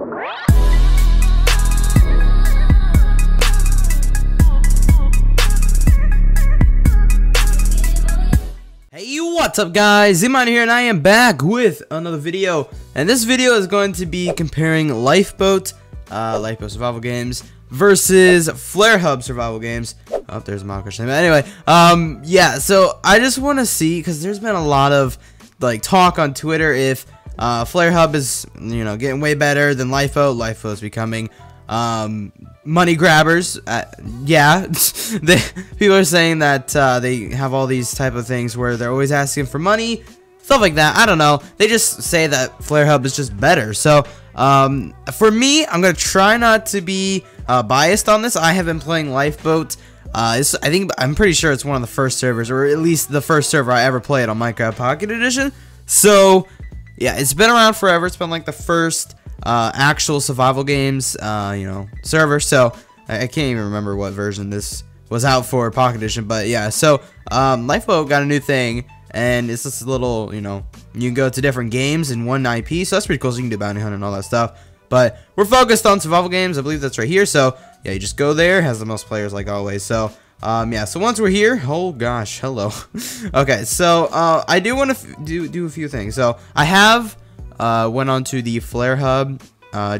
Hey, what's up guys, Z_MINER here, and I am back with another video. And this video is going to be comparing Lifeboat survival games versus Flare Hub survival games. Oh, there's Mockers. Anyway, yeah, so I just want to see, because there's been a lot of like talk on Twitter if Flare Hub is, you know, getting way better than Lifeboat. Lifeboat's becoming money grabbers. Yeah, people are saying that they have all these type of things where they're always asking for money, stuff like that. I don't know, they just say that Flare Hub is just better. So for me, I'm gonna try not to be biased on this. I have been playing Lifeboat. I think, I'm pretty sure it's one of the first servers, or at least the first server I ever played on Minecraft Pocket Edition. So yeah, it's been around forever. It's been like the first actual survival games, you know, server. So I can't even remember what version this was out for, Pocket Edition, but yeah. So Lifeboat got a new thing, and it's this little, you know, you can go to different games in one IP, so that's pretty cool. So you can do bounty hunt and all that stuff, but we're focused on survival games. I believe that's right here. So yeah, you just go there. It has the most players, like always. So yeah, so once we're here, oh gosh, hello. Okay, so I do want to do a few things. So I have went on to the Flare Hub,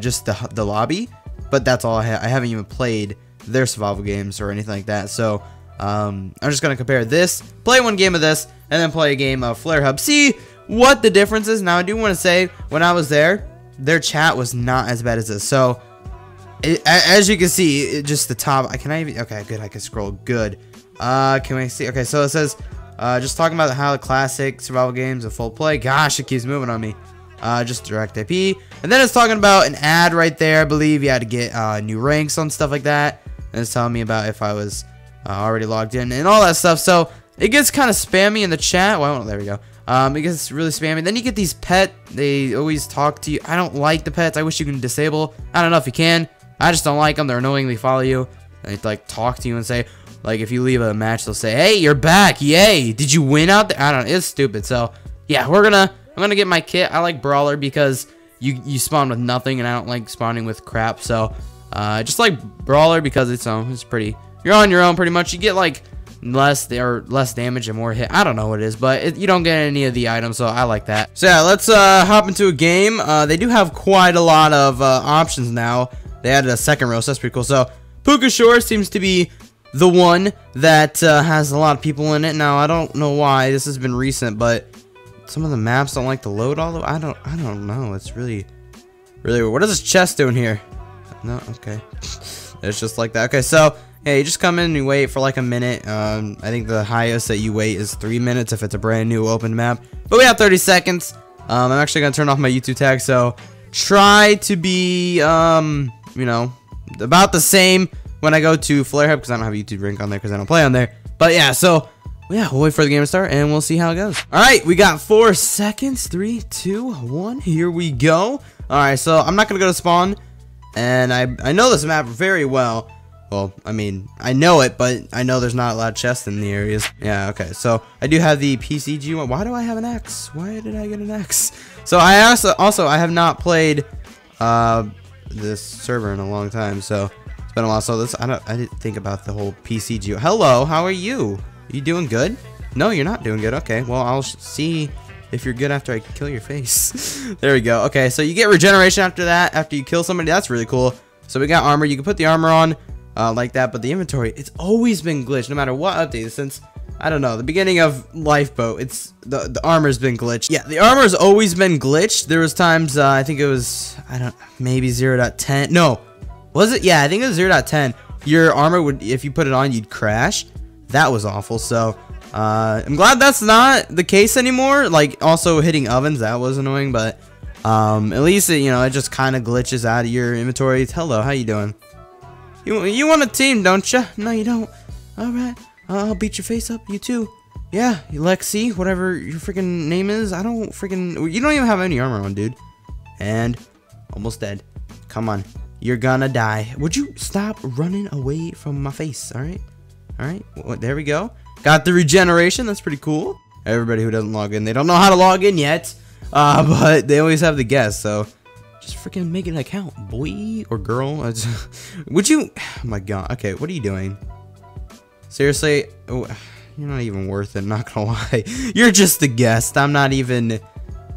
just the lobby, but that's all I have. I haven't even played their survival games or anything like that. So I'm just gonna compare this, play one game of this, and then play a game of Flare Hub, see what the difference is. Now I do want to say, when I was there, their chat was not as bad as this. So as you can see, just the top. Can I even? Okay, good. I can scroll. Good. Can we see? Okay, so it says, just talking about how the classic survival games of full play. Gosh, it keeps moving on me. Just direct IP, and then it's talking about an ad right there. I believe you had to get new ranks on stuff like that, and it's telling me about if I was already logged in and all that stuff. So it gets kind of spammy in the chat. Well, there we go. It gets really spammy. Then you get these pets. They always talk to you. I don't like the pets. I wish you can disable. I don't know if you can. I just don't like them. They're annoyingly follow you. They like talk to you and say, like, if you leave a match, they'll say, "Hey, you're back! Yay! Did you win out there?" I don't know. It's stupid. So yeah, I'm gonna get my kit. I like Brawler because you spawn with nothing, and I don't like spawning with crap. So I just like Brawler because it's pretty. You're on your own pretty much. You get like less damage and more hit. I don't know what it is, but you don't get any of the items, so I like that. So yeah, let's hop into a game. They do have quite a lot of options now. They added a second row, so that's pretty cool. So Puka Shore seems to be the one that has a lot of people in it now. I don't know why. This has been recent, but some of the maps don't like to load all the way. I don't know. It's really weird. What is this chest doing here? No, okay. It's just like that. Okay, so yeah, you just come in and you wait for like a minute. I think the highest that you wait is 3 minutes if it's a brand new open map. But we have 30 seconds. I'm actually gonna turn off my YouTube tag, so try to be you know, about the same when I go to Flare Hub, because I don't have a YouTube rank on there because I don't play on there. But yeah, so yeah, we'll wait for the game to start and we'll see how it goes. All right, we got 4 seconds. 3, 2, 1. Here we go. All right, so I'm not gonna go to spawn, and I know this map very well. Well, I mean, I know it, but I know there's not a lot of chests in the areas. Yeah, okay, so I do have the PCGO one. Why do I have an X? Why did I get an X? So I also I have not played this server in a long time, so it's been a while. So this, I didn't think about the whole PCGO. Hello, how are you? You doing good? No, you're not doing good. Okay, well, I'll see if you're good after I kill your face. There we go. Okay, so you get regeneration after that, after you kill somebody. That's really cool. So we got armor. You can put the armor on like that, but the inventory, it's always been glitched, no matter what update, since, I don't know, the beginning of Lifeboat. It's the armor's been glitched. Yeah, the armor's always been glitched. There was times, I think it was, I don't, maybe 0.10. No, was it? Yeah, I think it was 0.10. Your armor would, if you put it on, you'd crash. That was awful. So I'm glad that's not the case anymore. Like, also hitting ovens, that was annoying, but at least it, you know, it just kind of glitches out of your inventory. Hello, how you doing? You want a team, don't you? No, you don't. All right. I'll beat your face up, you too. Yeah, Lexi, whatever your freaking name is. I don't freaking... You don't even have any armor on, dude. And almost dead. Come on. You're gonna die. Would you stop running away from my face, all right? All right, well, there we go. Got the regeneration. That's pretty cool. Everybody who doesn't log in, they don't know how to log in yet. But they always have the guess, so... Just freaking make it an account, boy or girl. Would you? Oh my God. Okay, what are you doing? Seriously, oh, you're not even worth it. Not gonna lie, you're just a guest. I'm not even.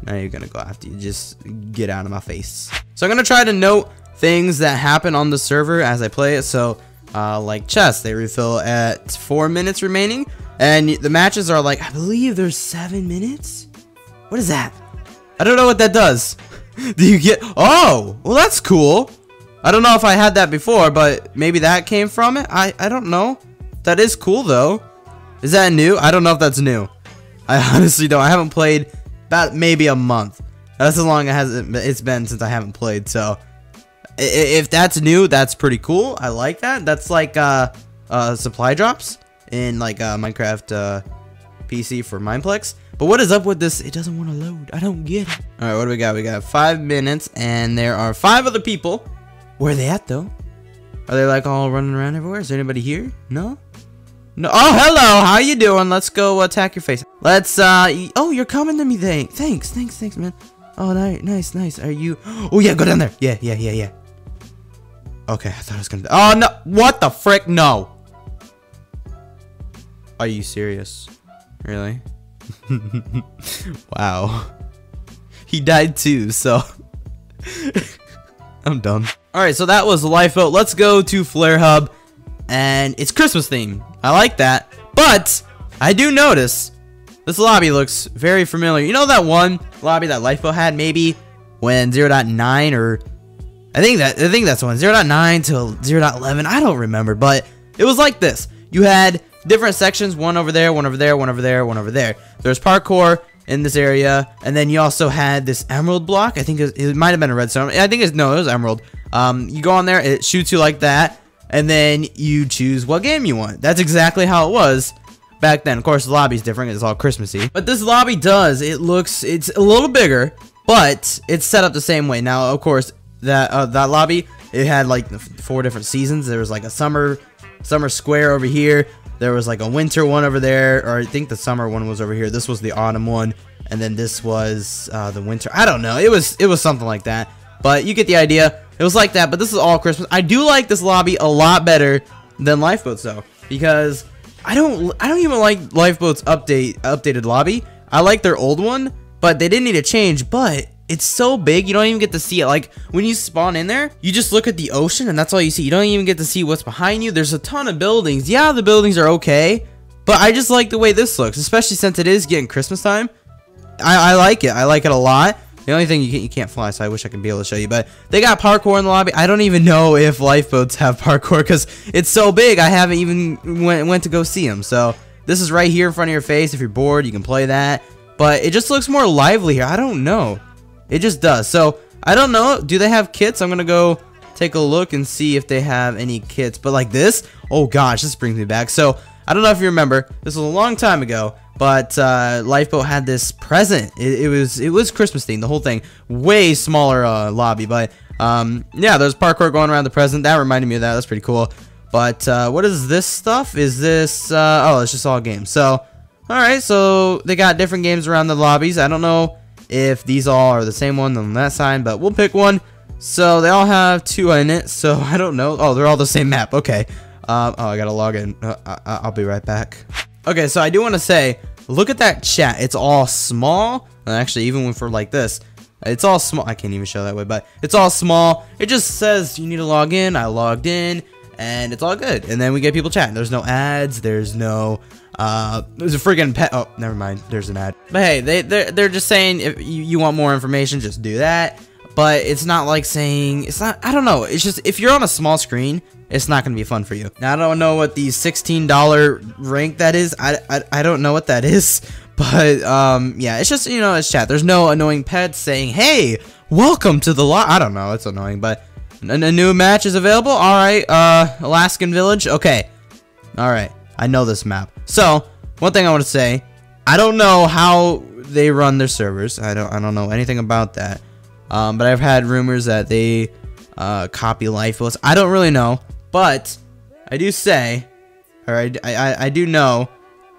Now you're gonna go after you. Just get out of my face. So I'm gonna try to note things that happen on the server as I play it. So, like chess, they refill at 4 minutes remaining, and the matches are like I believe there's 7 minutes. What is that? I don't know what that does. Do you get? Oh, well that's cool. I don't know if I had that before, but maybe that came from it. I don't know. That is cool though. Is that new? I don't know if that's new. I honestly don't. I haven't played about maybe a month. That's how long it's been since I haven't played. So if that's new, that's pretty cool. I like that. That's like supply drops in like Minecraft PC for Mineplex. But what is up with this? It doesn't want to load. I don't get it. All right, what do we got? We got 5 minutes, and there are 5 other people. Where are they at, though? Are they, like, all running around everywhere? Is there anybody here? No? No. Oh, hello. How you doing? Let's go attack your face. Let's, oh, you're coming to me. Thanks, man. Oh, nice. Are you? Oh, yeah, go down there. Yeah. Okay, I thought I was going to. Oh, no. What the frick? No. Are you serious? Really? Wow, he died too, so I'm done. Alright, so that was Lifeboat. Let's go to Flare Hub, and it's Christmas themed. I like that, but I do notice this lobby looks very familiar. You know that one lobby that Lifeboat had maybe when 0.9 or I think that's when 0.9 to 0.11, I don't remember, but it was like this. You had different sections, one over there, one over there, one over there, one over there. There's parkour in this area, and then you also had this emerald block. I think it might have been a redstone. I think it's, no, it was emerald. You go on there, it shoots you like that, and then you choose what game you want. That's exactly how it was back then. Of course, the lobby's different. It's all Christmassy. But this lobby does, it's a little bigger, but it's set up the same way. Now, of course, that lobby, it had like 4 different seasons. There was like a summer square over here. There was like a winter one over there, or I think the summer one was over here. This was the autumn one, and then this was the winter. I don't know. It was something like that, but you get the idea. It was like that, but this is all Christmas. I do like this lobby a lot better than Lifeboat's though, because I don't even like Lifeboat's updated lobby. I like their old one, but they didn't need to change. But it's so big, you don't even get to see it. Like, when you spawn in there, you just look at the ocean, and that's all you see. You don't even get to see what's behind you. There's a ton of buildings. Yeah, the buildings are okay, but I just like the way this looks, especially since it is getting Christmas time. I like it. I like it a lot. The only thing, you can't fly, so I wish I could be able to show you, but they got parkour in the lobby. I don't even know if Lifeboats have parkour, because it's so big, I haven't even went to go see them. So, this is right here in front of your face. If you're bored, you can play that, but it just looks more lively here. I don't know. It just does. So, I don't know. Do they have kits? I'm going to go take a look and see if they have any kits. But like this? Oh, gosh. This brings me back. So, I don't know if you remember. This was a long time ago. But Lifeboat had this present. It was Christmas themed. The whole thing. Way smaller lobby. But, yeah. There's parkour going around the present. That reminded me of that. That's pretty cool. But what is this stuff? Is this... oh, it's just all games. So, alright. So, they got different games around the lobbies. I don't know if these all are the same one on that side, but we'll pick one. So they all have 2 in it, so I don't know. Oh, they're all the same map. Okay. Oh, I gotta log in. I'll be right back. Okay, so I do want to say, look at that chat. It's all small. Actually, even for like this, it's all small. I can't even show that way, but it's all small. It just says you need to log in. I logged in, and it's all good. And then we get people chatting. There's no ads. There's no... there's a freaking pet. Oh, never mind. There's an ad. But hey, they're just saying if you want more information, just do that. But it's not like saying it's not. I don't know. It's just if you're on a small screen, it's not gonna be fun for you. Now I don't know what the $16 rank that is. I don't know what that is. But yeah, it's just, you know, it's chat. There's no annoying pets saying, "Hey, welcome to the lot." I don't know. It's annoying, but a new match is available. All right, Alaskan Village. Okay, all right. I know this map. So, one thing I want to say, I don't know how they run their servers. I don't know anything about that. But I've had rumors that they copy Lifeboats. I don't really know, but I do say, or I do know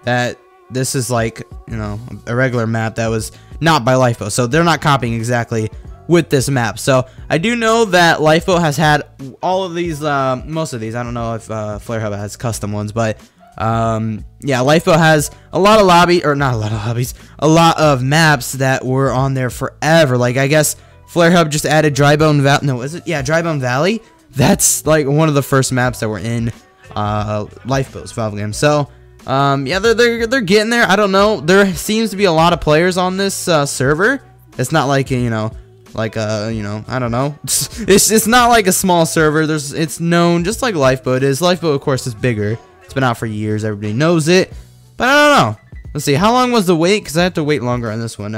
that this is like, you know, a regular map that was not by Lifeboat. So they're not copying exactly with this map. So I do know that Lifeboat has had all of these, most of these. I don't know if Flare Hub has custom ones, but yeah, Lifeboat has a lot of a lot of maps that were on there forever. Like, I guess Flare Hub just added Drybone Valley. No, is it? Yeah, Drybone Valley. That's like one of the first maps that were in Lifeboat's Valve game. So yeah, they're getting there. I don't know. There seems to be a lot of players on this server. It's not like, you know, I don't know. It's not like a small server. It's known, just like Lifeboat is. Lifeboat, of course, is bigger. It's been out for years. Everybody knows it. But I don't know. Let's see. How long was the wait? Because I have to wait longer on this one.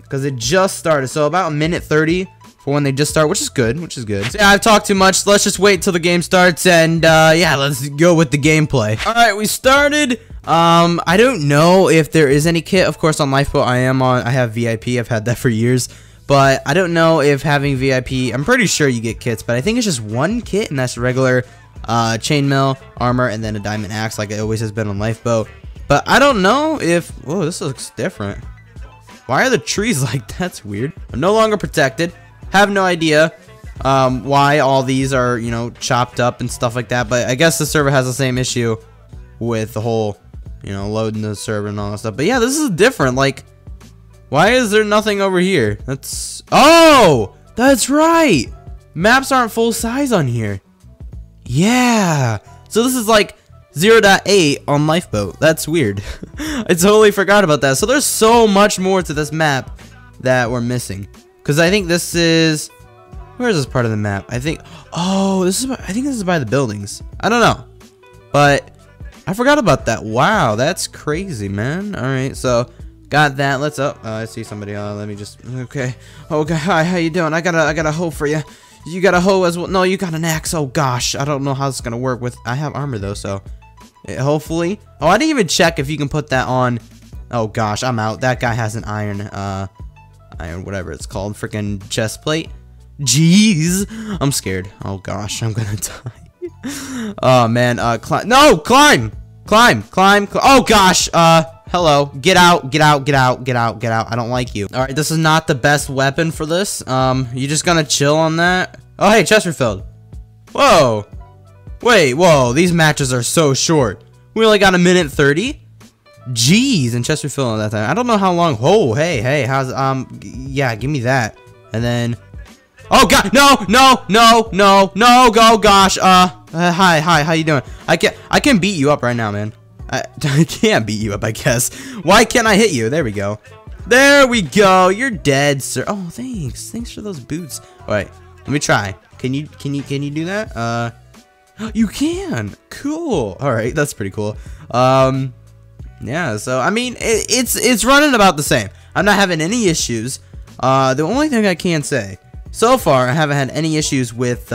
Because it just started. So about a minute 30 for when they just start, which is good. So yeah, I've talked too much. Let's just wait till the game starts. And yeah, let's go with the gameplay. All right, we started. I don't know if there is any kit. Of course, on Lifeboat, I have VIP. I've had that for years. But I don't know if having VIP, I'm pretty sure you get kits, but I think it's just one kit, and that's regular chainmail, armor, and then a diamond axe, like it always has been on Lifeboat. But I don't know if, whoa, this looks different. Why are the trees like that? That's weird. I'm no longer protected. Have no idea why all these are, you know, chopped up and stuff like that. But I guess the server has the same issue with the whole, you know, loading the server and all that stuff. But yeah, this is different. Like, why is there nothing over here? That's, oh, that's right. Maps aren't full size on here. Yeah. So this is like 0.8 on Lifeboat. That's weird. I totally forgot about that. So there's so much more to this map that we're missing. Because I think this is, where is this part of the map? I think, oh, this is, I think this is by the buildings. I don't know. But I forgot about that. Wow, that's crazy, man. All right, so got that. Let's up. Oh, I see somebody. Let me just. Okay. Oh, God. Hi. How you doing? I got a hoe for you. You got a hoe as well. No, you got an axe. Oh gosh. I don't know how it's gonna work with. I have armor though, so it, hopefully. Oh, I didn't even check if you can put that on. Oh gosh, I'm out. That guy has an iron. Iron, whatever it's called, freaking chest plate. Jeez, I'm scared. Oh gosh, I'm gonna die. Oh man. Climb. No, climb. Climb. Oh gosh. Hello. Get out. I don't like you. Alright, this is not the best weapon for this. You just gonna chill on that? Oh, hey, Chesterfield. Whoa. Wait, whoa. These matches are so short. We only got a minute 30? Jeez, and Chesterfield at that time. I don't know how long. Oh, hey, how's, yeah, give me that. And then, oh, God, no, go, gosh. Hi, how you doing? I can beat you up right now, man. I can't beat you up, I guess. Why can't I hit you? There we go. You're dead, sir. Oh, thanks. Thanks for those boots. All right. Let me try. Can you do that? You can. Cool. All right. That's pretty cool. Yeah, so I mean, it's running about the same. I'm not having any issues. The only thing I can say, so far I haven't had any issues with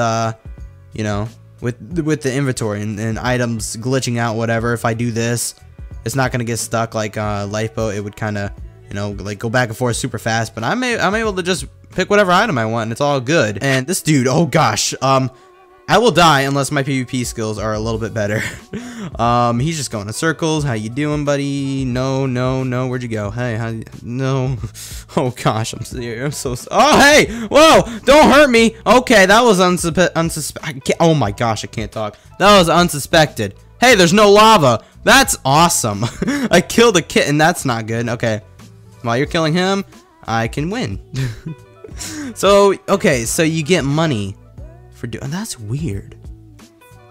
you know, with the inventory and items glitching out, whatever. If I do this, it's not gonna get stuck like Lifeboat. It would kind of, you know, like go back and forth super fast, but I'm able to just pick whatever item I want and it's all good. And this dude, oh gosh, I will die unless my PvP skills are a little bit better. He's just going in circles. How you doing, buddy? No. Where'd you go? Hey, no. Oh gosh, I'm so. Oh hey, whoa! Don't hurt me. Okay, that was unsuspect. Oh my gosh, I can't talk. That was unsuspected. Hey, there's no lava. That's awesome. I killed a kitten. That's not good. Okay, while you're killing him, I can win. So okay, so you get money. That's weird.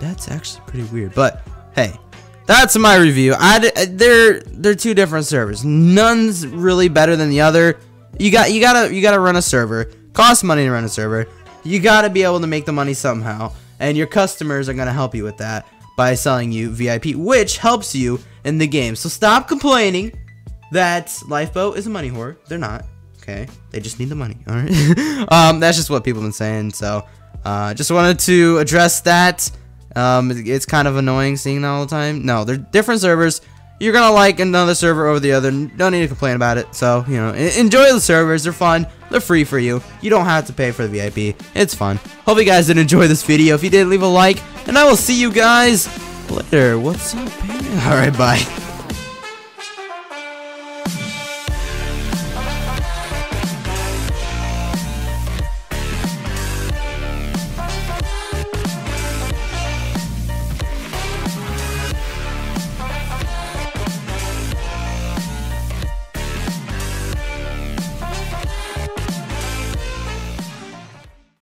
That's actually pretty weird. But hey, that's my review. They're two different servers. None's really better than the other. You gotta run a server. Costs money to run a server. You gotta be able to make the money somehow, and your customers are gonna help you with that by selling you VIP, which helps you in the game. So stop complaining that Lifeboat is a money whore. They're not. Okay, they just need the money. All right. That's just what people have been saying. So. Just wanted to address that. It's kind of annoying seeing that all the time. No, they're different servers. You're gonna like another server over the other. Don't need to complain about it. So, you know, enjoy the servers. They're fun. They're free for you. You don't have to pay for the VIP. It's fun. Hope you guys did enjoy this video. If you did, leave a like, and I will see you guys later. What's up, baby? All right, bye.